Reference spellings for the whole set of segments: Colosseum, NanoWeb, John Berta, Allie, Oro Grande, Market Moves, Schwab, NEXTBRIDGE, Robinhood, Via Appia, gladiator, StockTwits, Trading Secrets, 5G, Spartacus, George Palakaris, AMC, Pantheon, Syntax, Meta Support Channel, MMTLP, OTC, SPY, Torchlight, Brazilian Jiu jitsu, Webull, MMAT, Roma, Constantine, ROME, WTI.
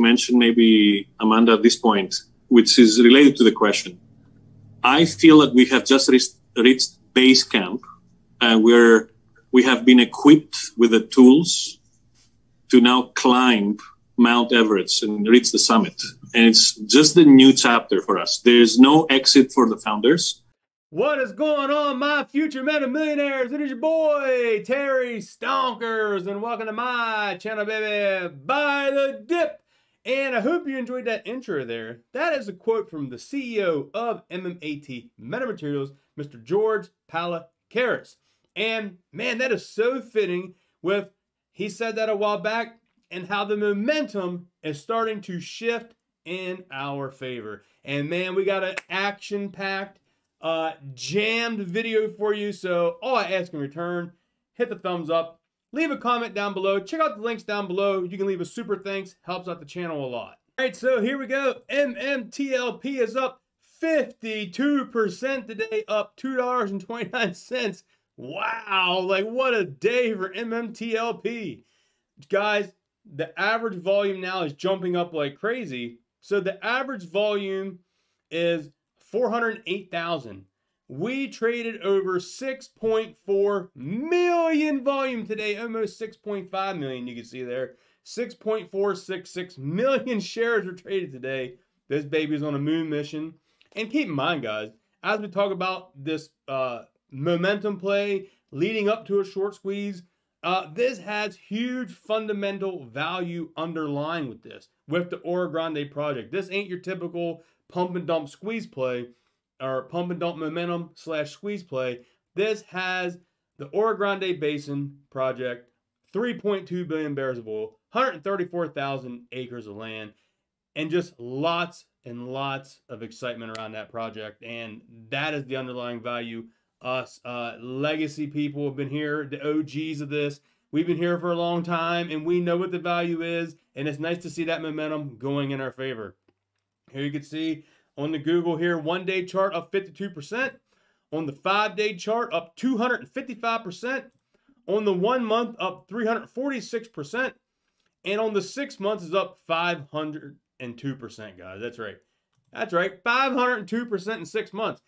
mentioned maybe, Amanda, at this point, which is related to the question. I feel that we have just reached base camp, where we have been equipped with the tools to now climb Mount Everest and reach the summit. And it's just a new chapter for us. There's no exit for the founders. What is going on, my future meta millionaires? It is your boy, Terry Stonkers, and welcome to my channel, baby, Buy the Dip. And I hope you enjoyed that intro there. That is a quote from the CEO of MMAT Metamaterials, Mr. George Palakaris. And man, that is so fitting with, he said that a while back, and how the momentum is starting to shift in our favor. And man, we got an action-packed, jammed video for you. So all I ask in return, hit the thumbs up, leave a comment down below, check out the links down below. You can leave a super thanks, helps out the channel a lot. All right, so here we go. MMTLP is up 52% today, up $2.29. Wow, like what a day for MMTLP. Guys, the average volume now is jumping up like crazy. So the average volume is 408,000. We traded over 6.4 million volume today, almost 6.5 million. You can see there, 6.466 million shares were traded today. This baby's on a moon mission. And keep in mind, guys, as we talk about this momentum play leading up to a short squeeze, this has huge fundamental value underlying with this, with the Oro Grande project. This ain't your typical pump and dump squeeze play, or pump and dump momentum / squeeze play. This has the Oro Grande Basin project, 3.2 billion barrels of oil, 134,000 acres of land, and just lots and lots of excitement around that project. And that is the underlying value. Us legacy people have been here, the OGs of this. We've been here for a long time, and we know what the value is, and it's nice to see that momentum going in our favor. Here you can see on the Google here, one-day chart up 52%. On the five-day chart up 255%. On the 1 month up 346%. And on the 6 months is up 502%, guys. That's right. That's right, 502% in 6 months.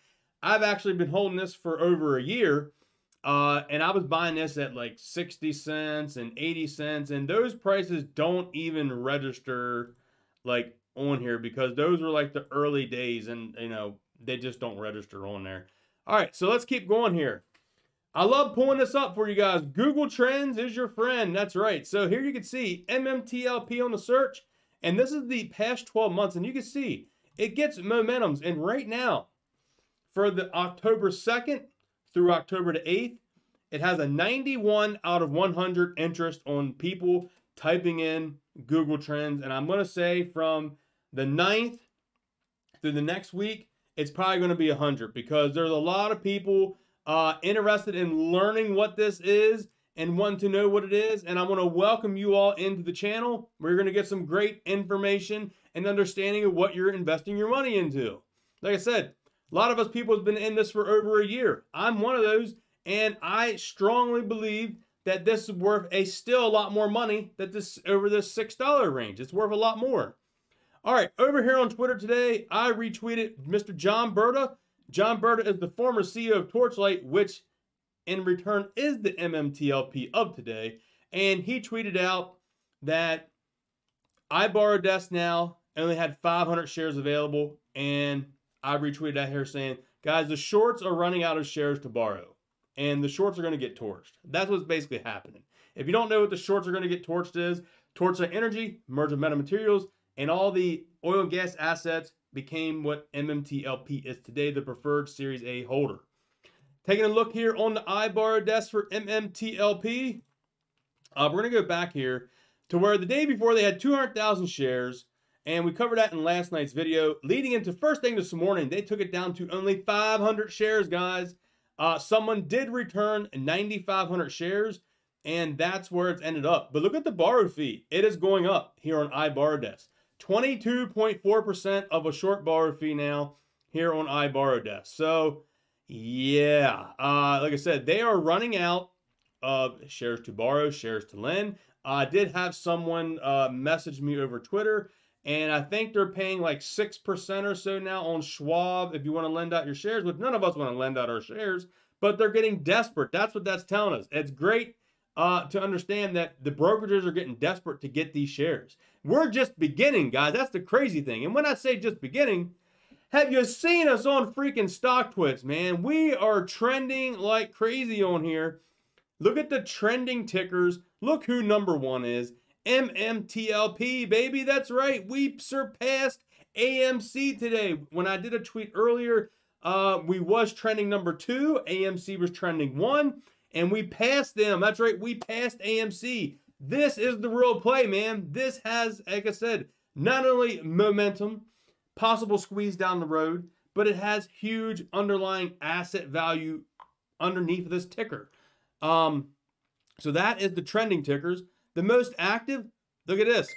I've actually been holding this for over a year, and I was buying this at like 60 cents and 80 cents, and those prices don't even register like on here because those were like the early days, and you know, they just don't register on there. All right, so let's keep going here. I love pulling this up for you guys. Google Trends is your friend. That's right. So here you can see MMTLP on the search, and this is the past 12 months, and you can see it gets momentums, and right now, for the October 2nd through October the 8th, it has a 91 out of 100 interest on people typing in Google Trends. And I'm going to say from the 9th through the next week, it's probably going to be 100 because there's a lot of people interested in learning what this is and wanting to know what it is. And I want to welcome you all into the channel. We're going to get some great information and understanding of what you're investing your money into. Like I said, a lot of us people have been in this for over a year. I'm one of those, and I strongly believe that this is worth still a lot more money than this over this $6 range. It's worth a lot more. All right, over here on Twitter today, I retweeted Mr. John Berta. John Berta is the former CEO of Torchlight, which in return is the MMTLP of today. And he tweeted out that iBorrowDesk now only had 500 shares available, and I retweeted out here saying, guys, the shorts are running out of shares to borrow, and the shorts are going to get torched. That's what's basically happening. If you don't know what the shorts are going to get torched is, Torchlight Energy, merge of Metamaterials, and all the oil and gas assets became what MMTLP is today, the preferred Series A holder. Taking a look here on the iBorrowDesk for MMTLP, we're going to go back here to where the day before they had 200,000 shares. And we covered that in last night's video. Leading into first thing this morning, they took it down to only 500 shares, guys. Someone did return 9,500 shares, and that's where it's ended up. But look at the borrow fee. It is going up here on iBorrowDesk. 22.4% of a short borrow fee now here on iBorrowDesk. So, yeah. Like I said, they are running out of shares to borrow, shares to lend. I did have someone message me over Twitter, and I think they're paying like 6% or so now on Schwab if you want to lend out your shares, which none of us want to lend out our shares, but they're getting desperate. That's what that's telling us. It's great to understand that the brokerages are getting desperate to get these shares. We're just beginning, guys. That's the crazy thing. And when I say just beginning, have you seen us on freaking StockTwits, man? We are trending like crazy on here. Look at the trending tickers. Look who number one is. MMTLP, baby. That's right. We surpassed AMC today. When I did a tweet earlier, we was trending number 2. AMC was trending 1. And we passed them. That's right. We passed AMC. This is the real play, man. This has, like I said, not only momentum, possible squeeze down the road, but it has huge underlying asset value underneath this ticker. So that is the trending tickers. The most active, look at this.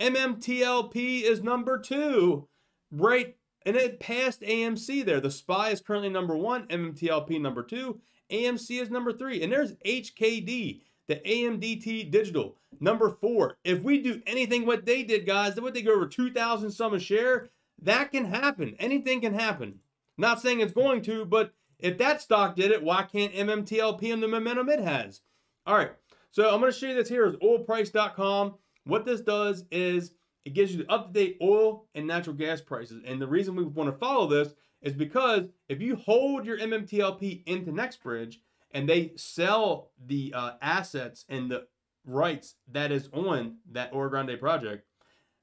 MMTLP is number 2, right? And it passed AMC there. The SPY is currently number 1, MMTLP number 2. AMC is number 3, and there's HKD, the AMDT Digital, number 4. If we do anything what they did, guys, then what they go over 2,000 some a share, that can happen. Anything can happen. Not saying it's going to, but if that stock did it, why can't MMTLP and the momentum it has? All right, so I'm going to show you this here is oilprice.com. What this does is it gives you the up-to-date oil and natural gas prices, and the reason we want to follow this is because if you hold your MMTLP into NextBridge and they sell the assets and the rights that is on that Oro Grande project,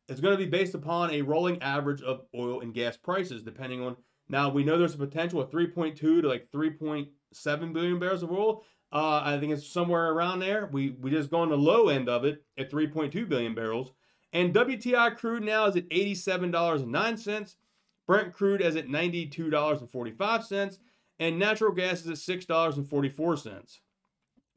it's going to be based upon a rolling average of oil and gas prices, depending on, now we know there's a potential of 3.2 to like 3.7 billion barrels of oil. I think it's somewhere around there. We just go on the low end of it at 3.2 billion barrels. And WTI crude now is at $87.09. Brent crude is at $92.45, and natural gas is at $6.44.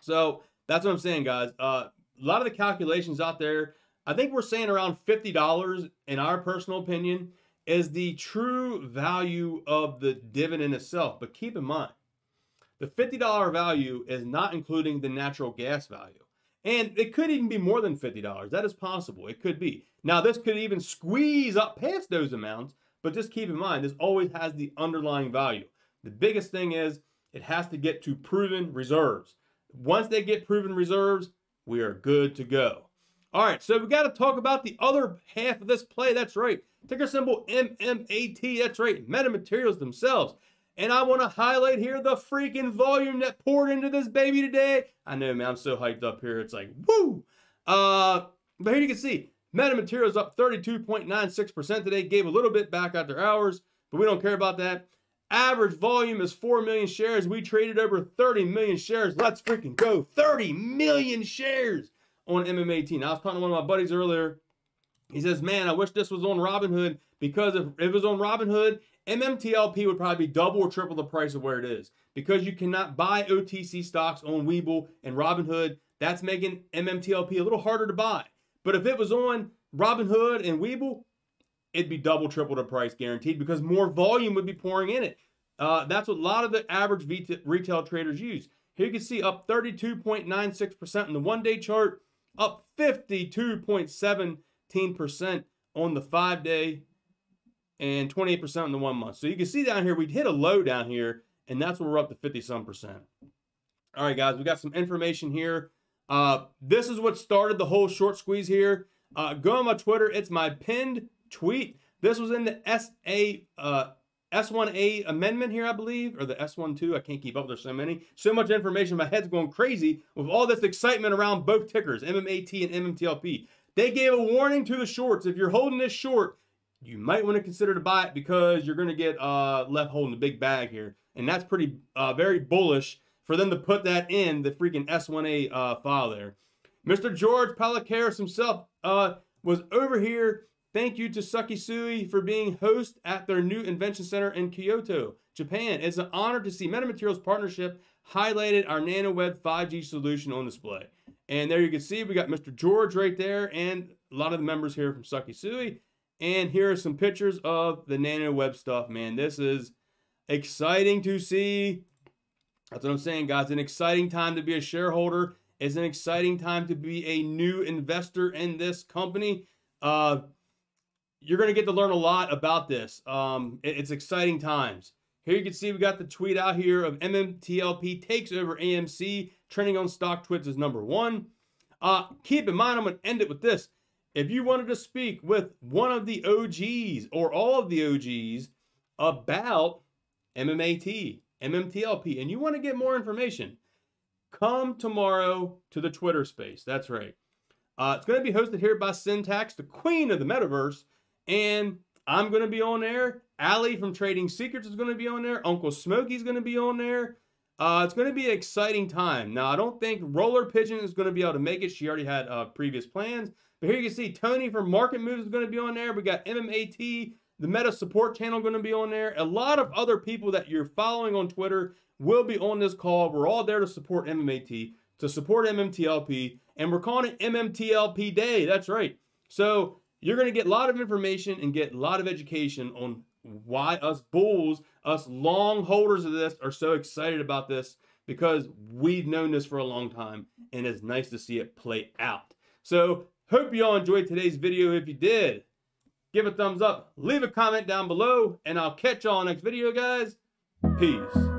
So that's what I'm saying, guys. A lot of the calculations out there, I think we're saying around $50, in our personal opinion, is the true value of the dividend itself. But keep in mind, the $50 value is not including the natural gas value. And it could even be more than $50. That is possible. It could be. Now, this could even squeeze up past those amounts, but just keep in mind, this always has the underlying value. The biggest thing is it has to get to proven reserves. Once they get proven reserves, we are good to go. All right, so we got to talk about the other half of this play. That's right. Ticker symbol MMAT. That's right. Metamaterials themselves. And I want to highlight here the freaking volume that poured into this baby today. I know, man. I'm so hyped up here. It's like, woo. But here you can see, Metamaterials up 32.96% today, gave a little bit back after hours, but we don't care about that. Average volume is 4 million shares. We traded over 30 million shares. Let's freaking go. 30 million shares on MM18. I was talking to one of my buddies earlier. He says, man, I wish this was on Robinhood, because if it was on Robinhood, MMTLP would probably be double or triple the price of where it is, because you cannot buy OTC stocks on Webull and Robinhood. That's making MMTLP a little harder to buy. But if it was on Robinhood and Webull, it'd be double, triple the price guaranteed, because more volume would be pouring in it. That's what a lot of the average retail traders use. Here you can see up 32.96% in the one-day chart, up 52.17% on the 5-day, and 28% in the 1 month. So you can see down here, we hit a low down here, and that's where we're up to 50-some %. All right, guys, we got some information here. This is what started the whole short squeeze here. Go on my Twitter. It's my pinned tweet. This was in the S1A amendment here, I believe, or the S12. I can't keep up. There's so many. So much information. My head's going crazy with all this excitement around both tickers, MMAT and MMTLP. They gave a warning to the shorts. If you're holding this short, you might want to consider to buy it, because you're going to get left holding the big bag here. And that's pretty very bullish for them to put that in the freaking S1A file there. Mr. George Palakaris himself was over here. Thank you to Suki Sui for being host at their new invention center in Kyoto, Japan. It's an honor to see Metamaterials Partnership highlighted our NanoWeb 5G solution on display. And there you can see we got Mr. George right there and a lot of the members here from Suki Sui. And here are some pictures of the NanoWeb stuff, man. This is exciting to see. That's what I'm saying, guys. An exciting time to be a shareholder It's an exciting time to be a new investor in this company. You're going to get to learn a lot about this. It's exciting times. Here you can see we got the tweet out here of MMTLP takes over AMC, trending on StockTwits is #1. Keep in mind, I'm going to end it with this. If you wanted to speak with one of the OGs or all of the OGs about MMAT, MMTLP, and you want to get more information, come tomorrow to the Twitter space. That's right. It's going to be hosted here by Syntax, the queen of the metaverse, and I'm going to be on there. Allie from Trading Secrets is going to be on there. Uncle Smokey's going to be on there. It's going to be an exciting time. Now, I don't think Roller Pigeon is going to be able to make it. She already had previous plans. But here you can see Tony from Market Moves is going to be on there. We got MMAT, the Meta Support Channel, going to be on there. A lot of other people that you're following on Twitter will be on this call. We're all there to support MMAT, to support MMTLP, and we're calling it MMTLP Day. That's right. So you're going to get a lot of information and get a lot of education on why us bulls, us long holders of this, are so excited about this, because we've known this for a long time, and it's nice to see it play out. So hope you all enjoyed today's video. If you did, give a thumbs up, leave a comment down below, and I'll catch y'all next video, guys. Peace.